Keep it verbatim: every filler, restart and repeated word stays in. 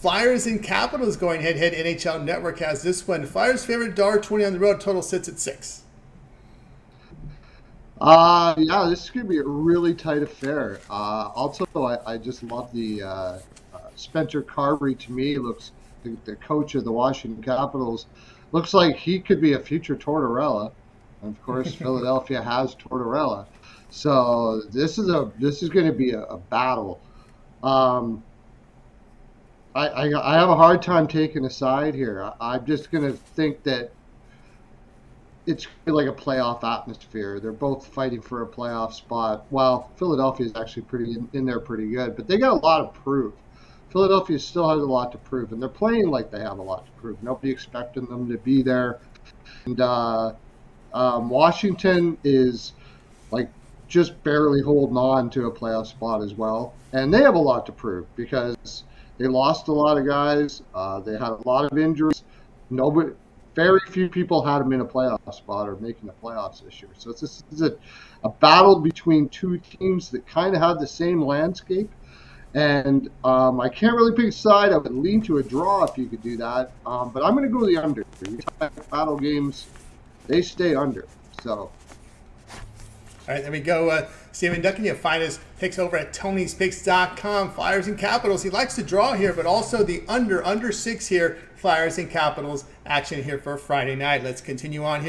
Flyers and Capitals going head-to-head. N H L Network has this one. Flyers favorite one dollar twenty on the road. Total sits at six. Uh, yeah, this is going to be a really tight affair. Uh, also, I, I just love the uh, uh, Spencer Carbery. To me, looks the, the coach of the Washington Capitals. Looks like he could be a future Tortorella. Of course, Philadelphia has Tortorella. So this is a this is going to be a, a battle. Um, I, I, I have a hard time taking a side here. I, I'm just going to think that it's like a playoff atmosphere. They're both fighting for a playoff spot. While Philadelphia is actually pretty in, in there pretty good, but they got a lot to prove. Philadelphia still has a lot to prove, and they're playing like they have a lot to prove. Nobody expecting them to be there. And uh, um, Washington is like just barely holding on to a playoff spot as well, and they have a lot to prove because they lost a lot of guys. Uh, they had a lot of injuries. Nobody. Very few people had them in a playoff spot or making the playoffs this year. So it's this is a, a battle between two teams that kind of have the same landscape. And um, I can't really pick a side. I would lean to a draw if you could do that. Um, but I'm going to go the under. You talk battle games, they stay under. So, all right, there we go. Uh, Stephen Duncan, you find his picks over at Tony's Picks dot com. Flyers and Capitals. He likes to draw here, but also the under, under six here. Flyers and Capitals action here for Friday night. Let's continue on here.